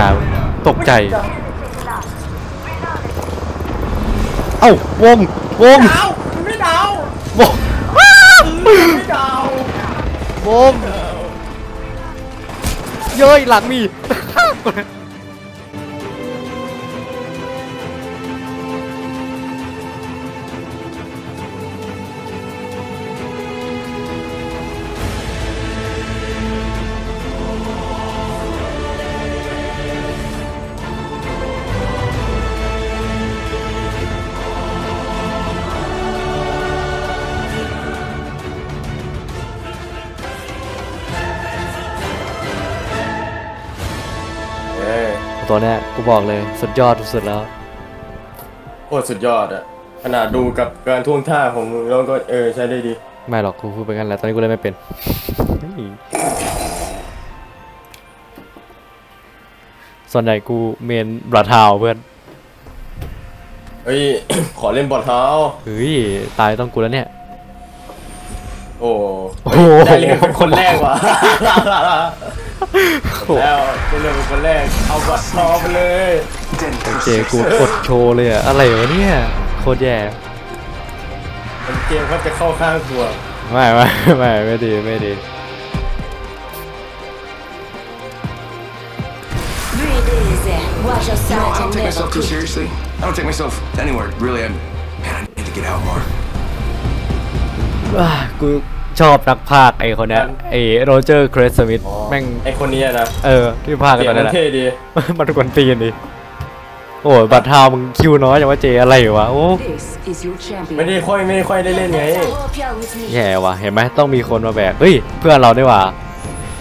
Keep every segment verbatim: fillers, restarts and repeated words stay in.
าตกใจเอ้าวงวงไม่ดาววงไม่ดาววงเย้ยหลังมีตัวนี้กูบอกเลยสุดยอดสุดแล้วโคตรสุดยอดอะขนาดดูกับการท่วงท่าของมึงแล้วก็เออใช้ได้ดีไม่หรอกกูพูดไปงั้นแหละตอนนี้กูเลยไม่เป็นส่วนใหญ่กูเมนบราทาวเพื่อนเฮ้ย ขอเล่นบอลเท้าเฮ้ยตายต้องกูแล้วเนี่ยโอ้โหได้เล่นเป็นคนแรกว่ะแล้วเป็นเรื่องเป็นคนแรกเอาบัตรทองไปเลยโอเคกูกดโชว์เลยอะอะไรวะเนี่ยโคตรแย่มันเกมเขาจะเข้าข้างกูไม่ไม่ไม่ไม่ดีไม่ดีกูชอบนักพากย์ไอคนนี้ไอโรเจอร์เครสสมิธแม่งไอคนนี้นะเออที่พากย์กันตอนนั้นแหละมันกวนตีนดิโอ้บัตรทาวมึงคิวน้อยอย่างว่าเจอะไรอยู่วะโอ้ไม่ได้ค่อยไม่ค่อยได้เล่นไงแย่วะเห็นไหมต้องมีคนมาแบกเฮ้ยเพื่อนเราได้ว่ะ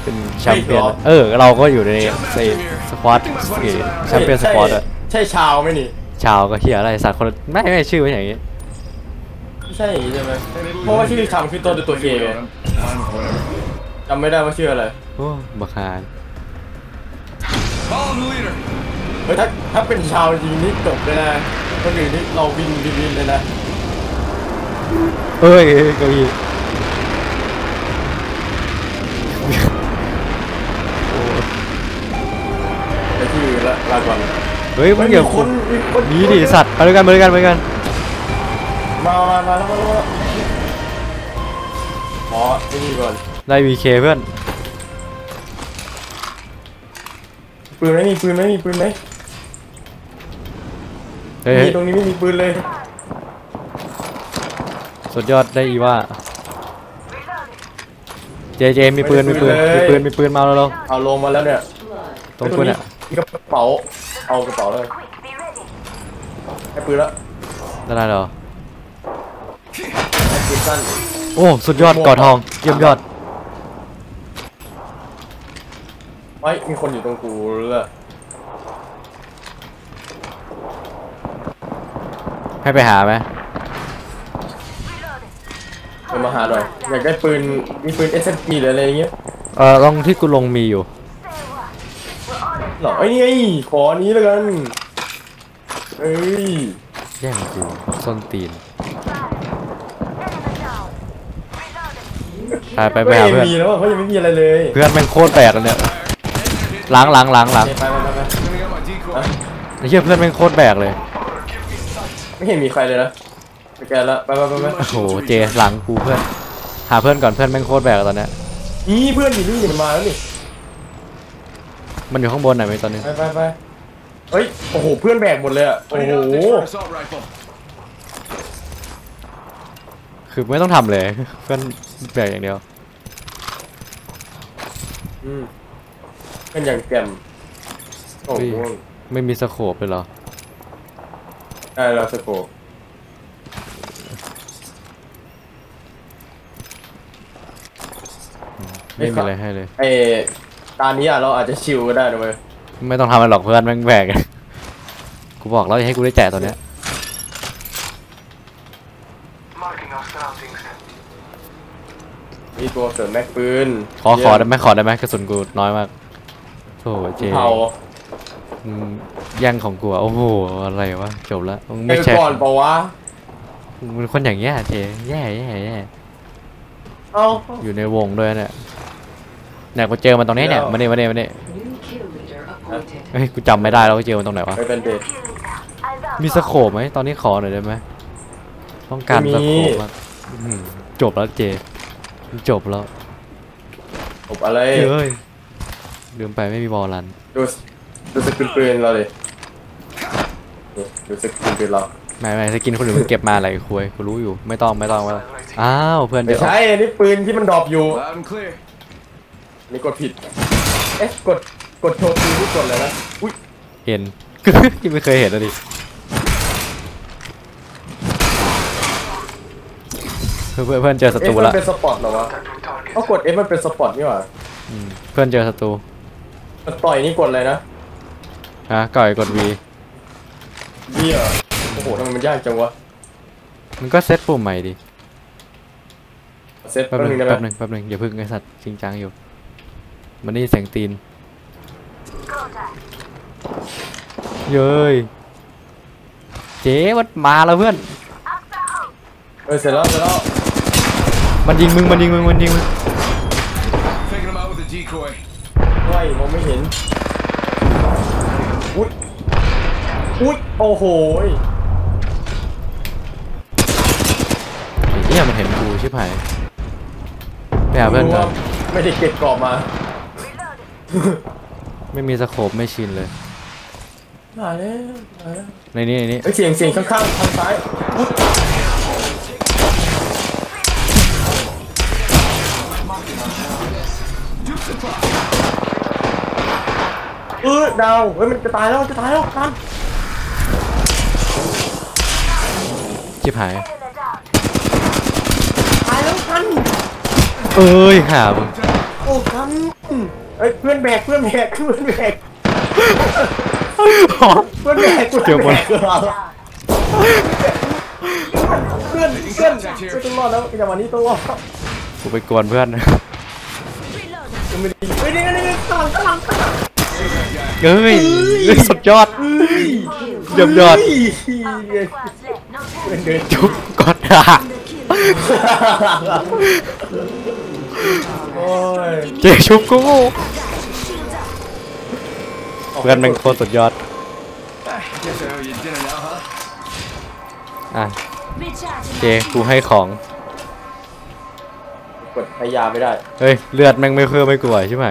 เป็นแชมเปี้ยนเออเราก็อยู่ในในสควอตแชมเปี้ยนสควอตอะใช่ชาวไหมนี่ชาวก็เหี้ยอะไรสัตว์คนไม่ไม่ชื่อว่าอย่างนี้ใช่ใช่ไหมเพราะว่าชื่อคำคือตัวตัวเองจำไม่ได้ว่าชื่ออะไรโอ้บัคานเฮ้ยถ้าถ้าเป็นชาวยิงนี่จบเลยนะคนอื่นนี่เราบินบินบินเลยนะเฮ้ยเก้าอี้ไอ้ที่ละลาก่อนเฮ้ยมันเกี่ยวคนนี้ดิสัตว์ไปด้วยกันไปด้วยกันไปด้วยกันมามามาแล้วมาแล้วขอไอ้นี่ก่อนได้ วี เค เพื่อนปืนไหมมีปืนไหมมีปืนไหมมีตรงนี้ไม่มีปืนเลยสุดยอดได้อีว่าเจเจมีปืนมีปืนมีปืนมีปืนมาแล้วเราเอาลงมาแล้วเนี่ยตรงปืนเนี่ยมีกระเป๋าเอากระเป๋าเลยให้ปืนแล้วได้หรอโอ้สุดยอดก่อทองเยี่ยมยอดไอ้มีคนอยู่ตรงกูเลยให้ไปหาไหมไปมาหาหน่อยอยากได้ปืนมีปืน เอส เอ็ม จี หรืออะไรอย่างเงี้ยเออลองที่กูลงมีอยู่หรอไอ้นี่ไอ้ขอนี้แล้วกันเอ้ยแย่งกูส้นตีนไปไปไปหาเพื่อนเขายังไม่มีอะไรเลยเพื่อนแม่งโคตรแบกเลยเนี่ยล้างล้างล้างล้างไอ้เหี้ยเพื่อนแม่งโคตรแบกเลยไม่เห็นมีใครเลยนะไปแกแล้วไปไปไปโอ้โหเจหลังกูเพื่อนหาเพื่อนก่อนเพื่อนแม่งโคตรแบกตอนนี้นี่เพื่อนอยู่นี่มันมาแล้วนี่มันอยู่ข้างบนไหนไหมตอนนี้ไปไปไปเฮ้ยโอ้โหเพื่อนแบกหมดเลยอ่ะโอ้โหคือไม่ต้องทำเลยเพื่อนแบกอย่างเดียวอืมเป็นอย่างแกมโอ้โหไม่มีสโคปเลยเหรอได้แล้วสโคปไม่มีอะไรให้เลยไอตอนนี้เราอาจจะชิวก็ได้นะเว้ยไม่ต้องทำอะไรหรอกเพื่อนแม่งแบกกูบอกแล้วให้กูได้แจกตัวเนี้ยมีตัวเสริมแม็กปืนขอขอได้ไหมขอได้ไหมกระสุนกูน้อยมากโอ้โหเจยังของกูโอ้โหอะไรวะจบละมึงไม่ใช่ก่อนปะวะมึงคนอย่างแย่เจแย่แย่แย่เอาอยู่ในวงด้วยเนี่ยเนี่ยกูเจอมันตรงนี้เนี่ยมาเนี่ยมาเนี่ยมาเนี่ย เฮ้ยกูจำไม่ได้แล้วเจลมันตรงไหนวะมีสโคปไหมตอนนี้ขอหน่อยได้ไหมต้องการสโคปจบแล้วเจจบแล้วจบอะไรเฮ้ยลืมไปไม่มีบอลลันดูดูสกินปืนเราดิดูสกินปืนเราไม่ไม่สกินคนอื่นมันเก็บมาอะไรคุยกูรู้อยู่ไม่ต้องไม่ต้องว่าอ้าวเพื่อนเดี๋ยวใช่นี่ปืนที่มันดรอปอยู่นี่กดผิดเอ๊ะกดกดโชว์ปืนที่กดเลยนะอุ้ยเห็นยังไม่เคยเห็นเลยดิเพื่อนเพื่อนเจอศัตรูละเอ๊ะมันเป็นสปอตเหรอวะก็กดเอ๊ะมันเป็นสปอตนี่หว่าเพื่อนเจอศัตรูต่อยนี่กดเลยนะฮะก่อยกด V เบี้ยโอ้โหทำไมมันยากจังวะมันก็เซตปุ่มใหม่ดิเซตแป๊บนึงแป๊บนึงแป๊บนึงอย่าพึ่งไอ้สัตว์จริงจังอยู่มันนี่แสงตีนเย้ยเจ๊วัดมาแล้วเพื่อนเออเสร็จแล้วเสร็จแล้วมันยิงมึงมันยิงมึงมันยิงมึงไม่มองไม่เห็นอุ๊ยอุ๊ยโอ้โหไอ้เหี้ยมันเห็นกูชิบหายไปหาเพื่อนก่อนไม่ได้เก็บกรอบมาไม่มีสโคปไม่ชินเลยมาเลยในนี้ในนี้เสียงเสียงข้างข้างทางซ้ายเออดาวเฮ้ยมันจะตายแล้วจะตายแล้วกันชิบหายตายแล้วกันเอ้ยหาบโอ้กันเอ้ยเพื่อนแบกเพื่อนแบกเพื่อนแบกเพื่อนแบกเดี๋ยวมันเพื่อนเพื่อนต้องรอดแล้วจังหวะนี้ต้องรอดกูไปกวนเพื่อนเฮ้ยนี่นี่นี่กำลังกำลังเฮ้ยสุดยอดเยี่ยมยอดจุ๊บกอดด่าเจ๊ชุบกูเพื่อนมันโคตรสุดยอดอ่ะเจ๊กูให้ของกดพยายามไม่ได้เฮ้ยเลือดแม่งไม่เพิ่มไม่กลัวใช่ไหม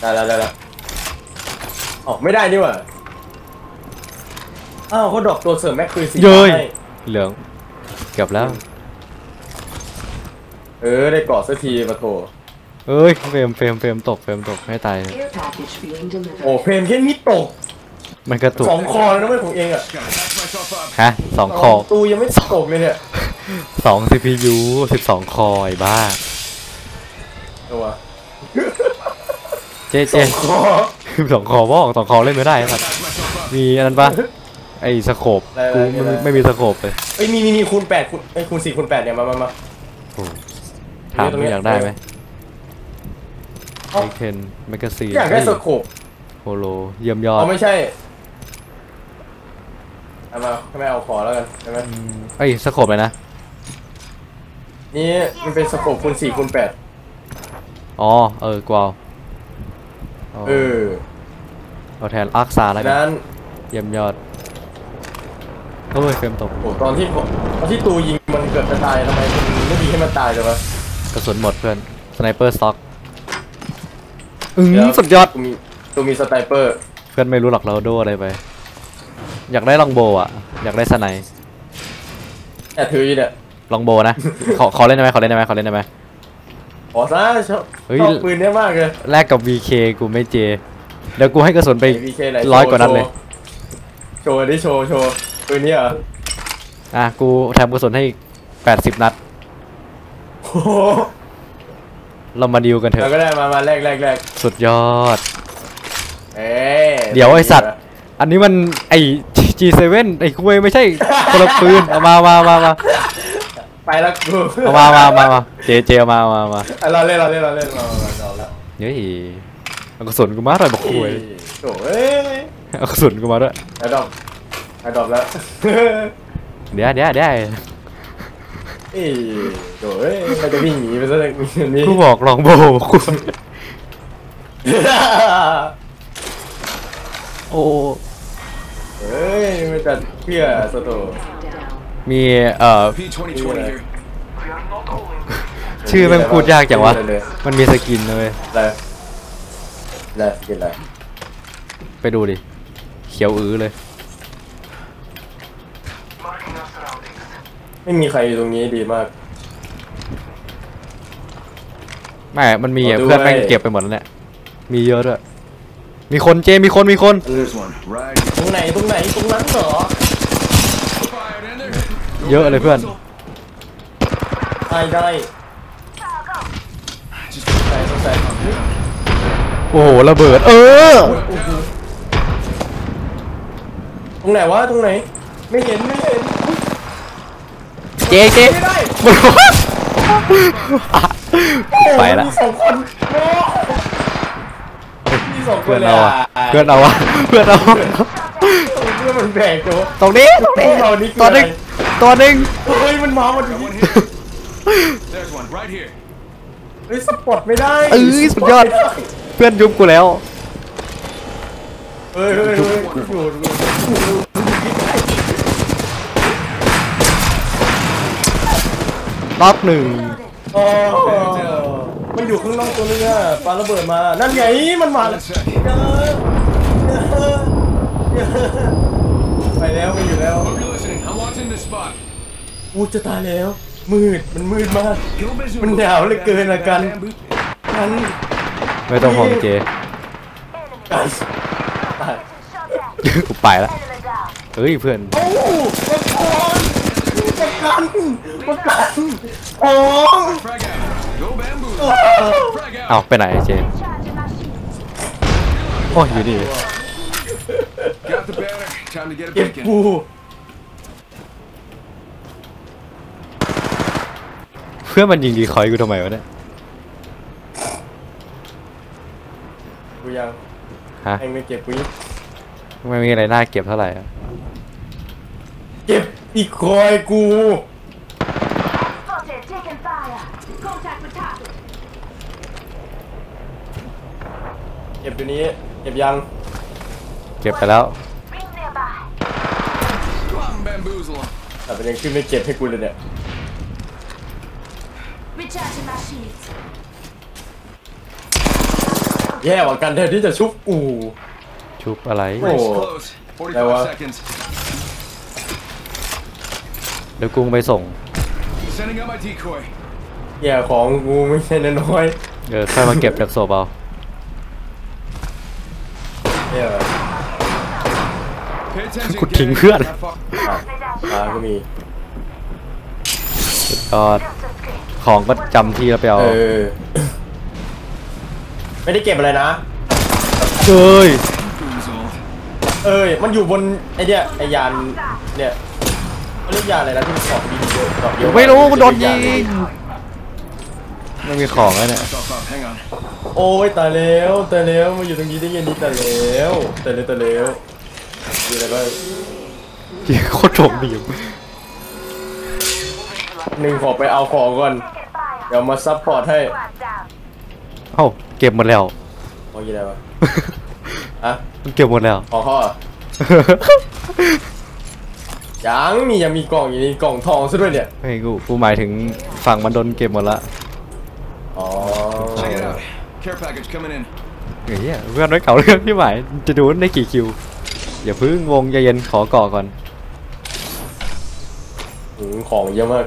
ได้แล้วได้แล้วอ๋อไม่ได้นี่หว่าอ้าวเขาดรอปตัวเสริมแม็กคือสีเหลืองเหลืองเก็บแล้วเออได้กอดสักทีมาโถเอ้ยเฟรมเฟรมเฟรมตกเฟรมตกให้ตายโอ้เฟรมแค่นี้ตกมันกระตุกสองคอแล้วนะไม่ของเองอะฮะสองคอตูยังไม่ตกเลยเนี่ยสอง ซี พี ยู สิบสองคอยบ้าตัวเจ๊เจ๊สองคอว่าสองคอเล่นไม่ได้ครับมีอันนั้นปะไอ้สโคปกูไม่มีสโคปเลยไอ้มีมีมีคูณแปดคูณไอ้คูณสี่คูณแปดเนี่ยมามามาถามอยากได้ไหมไอเคนแมกกาซีนอยากได้สโคปโฮโลเยี่ยมยอดไม่ใช่เอามาทำไมเอาขอแล้วกันใช่ไหมไอ้สโคปเลยนะนี่มันเป็นสโคปคูณสี่คูณแปดอ๋อเออกวาวเออเอาแทนอักษาอะไรนั้นเยี่ยมยอดเขาเลยเฟรมตกตอนที่ตอนที่ตูยิงมันเกิดจะตายทำไมไม่ดีให้มันตายเลยวะกระสุนหมดเพื่อนสไนเปอร์สต็อกอืมสุดยอดตูมีสไนเปอร์เพื่อนไม่รู้หรอกเราโดอะไรไปอยากได้ลองโบอ่ะอยากได้สไนแต่ถืออยู่เนี่ยลองโบนะขอขอเล่นได้ไหมขอเล่นได้ไหมขอเล่นได้ไหมขอซะชอบปืนได้มากเลยแลกกับ วี เค กูไม่เจเดี๋ยวกูให้กระสุนไปร้อยกว่านัดเลยโชว์ดิโชว์โชว์ปืนนี้เหรออ่ะกูแถมกระสุนให้อีกแปดสิบนัดเรามาดิวกันเถอะเราก็ได้มามาแรกแรกแรกสุดยอดเอ๊ะเดี๋ยวไอสัตว์อันนี้มันไอ จี เซเว่น ไอ้คุยไม่ใช่คนละปืนเอามามามามาไปแล้วกูมามามามาเจเจมามามาเราเล่นเราเล่นเราเล่นเราเราแล้วเฮ้ยเอากระสุนกูมาเลยบอกคุยโอ้ยเอากระสุนกูมาด้วยไอ้ดอกไอ้ดอกแล้วเดี๋ยวเดี๋ยวเดี๋ยวเอ้ยโอ้ยมันจะวิ่งหนีไปซะเลยกูบอกลองโบกู โอ้เฮ้ยไม่จัดเพี้ยสโตมีเอ่อชื่อมันพูดยากจังวะมันมีสกินเลยแล้วกินอะไรไปดูดิเขียวอื้อเลยไม่มีใครตรงนี้ดีมากไม่มันมีเพื่อนแม่งเก็บไปหมดแล้วเนี่ยมีเยอะด้วยมีคนเจมีคนมีคนตรงไหนตรงไหนตรงนั้นเหรอเยอะเลยเพื่อนไอ้ได้โอ้โหระเบิดเออตรงไหนวะตรงไหนไม่เห็นไม่เห็นเจเจไปละเพื่อนเราเพื่อนเราเพื่อนเราเพื่อนมันแบกโจตรงนี้ตรงนี้ตัวนึงตัวนึงเฮ้ยมันมาหมดเลยเฮ้ยสปอตไม่ได้เอ้ยสุดยอดเพื่อนยุบกูแล้วเฮ้ยเฮ้ยล็อกหนึ่งมันอยู่ข้างนอกตัวนึงอะปาระเบิดมานั่นไงมันมาแล้วไปแล้วไปอยู่แล้วอู้จะตายแล้วมืดมันมืดมากมันหนาวเหลือเกินอะกันกันไม่ต้องห่วงเจกูไปแล้วเฮ้ยเพื่อนประกันประกันโอ้เอาไปไหนเจมโอ้ยอยู่ดีเก็บปูเพื่อนมันยิงดีคอยกูทำไมวะเนี่ยกูยังฮะไม่เก็บกูไม่มีอะไรน่าเก็บเท่าไหร่เก็บอีกคอยกูเก็บตัวนี้เก็บยังเก็บไปแล้วแต่เป็นยังขึ้นไม่เก็บให้กูเลยเนี่ยแย่กว่ากันแทนที่จะชุบกูชุบอะไรโอ้แต่ว่าเดี๋ยวกูไปส่งแย่ของกูไม่ใช่น้อยเดี๋ยวค่อยมาเก็บจากศพเอากูทิ้งเพื่อนอ่าก็มีก็ของก็จำที่แล้วไปเอาไม่ได้เก็บอะไรนะเอ้ยเอ้ยมันอยู่บนไอ้เนี่ยไอ้ยานเนี่ยเรื่องยาอะไรนะที่มันขอบดีเยอะขอบเยอะไม่รู้กูโดนยิงไม่มีของแล้วเนี่ยโอ้ยตายแล้วตายแล้วมาอยู่ตรงนี้ได้ยังดีตายแล้วตายแล้วตายแล้วมีอะไรบ้างโคตรโชคดีหนึ่งขอไปเอาของก่อนเดี๋ยวมาซัพพอร์ตให้เอ้าเก็บหมดแล้วโอ้ยอะไรวะอ่ะเก็บหมดแล้วขอข้อยังมียังมีกล่องอยู่ในกล่องทองซะด้วยเนี่ยไม่กูกูหมายถึงฝั่งมันโดนเก็บหมดละอ๋อเฮ้ยเพื่อนไม่เก่าเรื่องที่หมายจะดูได้กี่คิวอย่าพึ่งวงใจเย็นขอก่อก่อนของเยอะมาก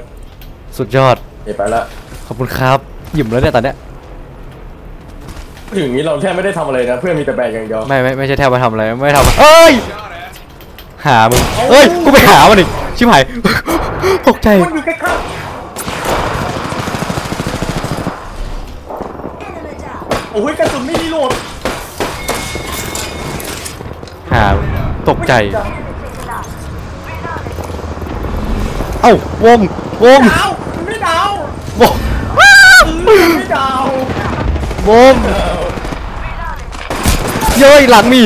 สุดยอดไปละขอบคุณครับหยิบแล้วเนี่ยตอนเนี้ยถึงนี้เราแทบไม่ได้ทำอะไรนะเพื่อนมีแต่แบกอย่างเดียวไม่ไม่ไม่ใช่แทบมาทำอะไรไม่ทำเอ้ยหามึงเอ้ยกูไปหามันอีกชิบหายตกใจโอ้ยกระสุนไม่รีโหลดหาตกใจเอ้าวงวงไม่ดาววงไม่ดาววงเย้ยหลังมี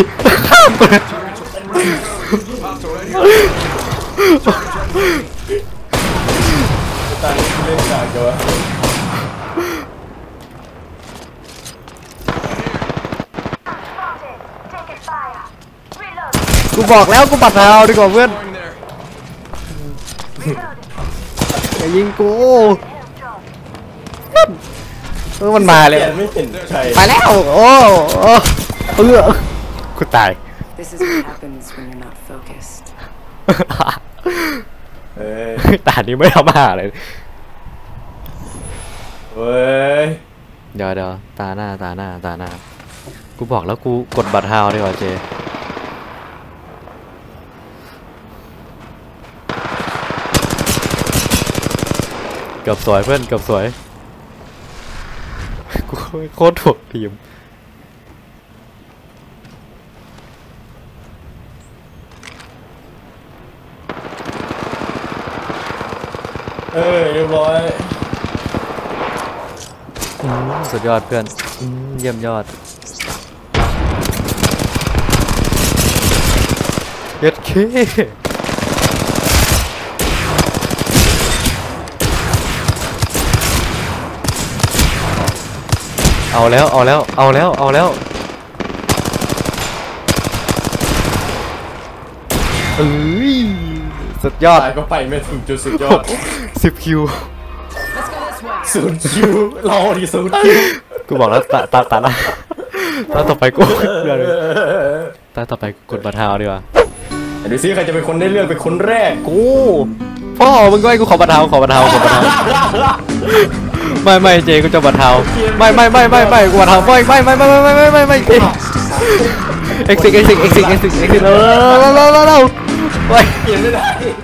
ข้ามตายเล่นจากเยอะ กูบอกแล้วกูปัดหาวดีกว่าเพื่อนอย่ายิงกูเออมันมาเลยไม่เห็นใครมาแล้วโอ้โอ้เออกูตายตานี้ไม่ทำมาเลยเว้ยเดี๋ยวเดี๋ยวตาหน้าตาหน้าตาหน้ากูบอกแล้วกูกดบัตรฮาวดีกว่าเจเกือบสวยเพื่อนเกือบสวยกูโคตรถูกทีมเอ้ยเรียบร้อยสุดยอดเพื่อนเยี่ยมยอดเย็ดเคเอาแล้วเอาแล้วเอาแล้วเอาแล้วเอ้ยสุดยอดก็ไปไม่ถึงจุดสุดยอดสิบคิวศูนย์คิวเราดิศูนย์คิวกูบอกแล้วตาตาตาตาต่อไปกูตาต่อไปกดบัตรฮาวดีกว่าดูซิใครจะเป็นคนได้เลือกเป็นคนแรกกูพ่อมึงก็ให้กูขอบัตรฮาวขอบัตรฮาวขอบัตรฮาวไม่ไม่เจกูจะบัตรฮาวไม่ไม่ไม่ไม่ไม่กูบัตรฮาวไม่ไม่ไม่ไม่ไม่ไม่ไม่ไม่เอ็กซิกเอ็กซิกเอ็กซิกเอ็กซิกเอ็กซิกเร็วเร็วเร็วเร็วเร็วเปลี่ยนไม่ได้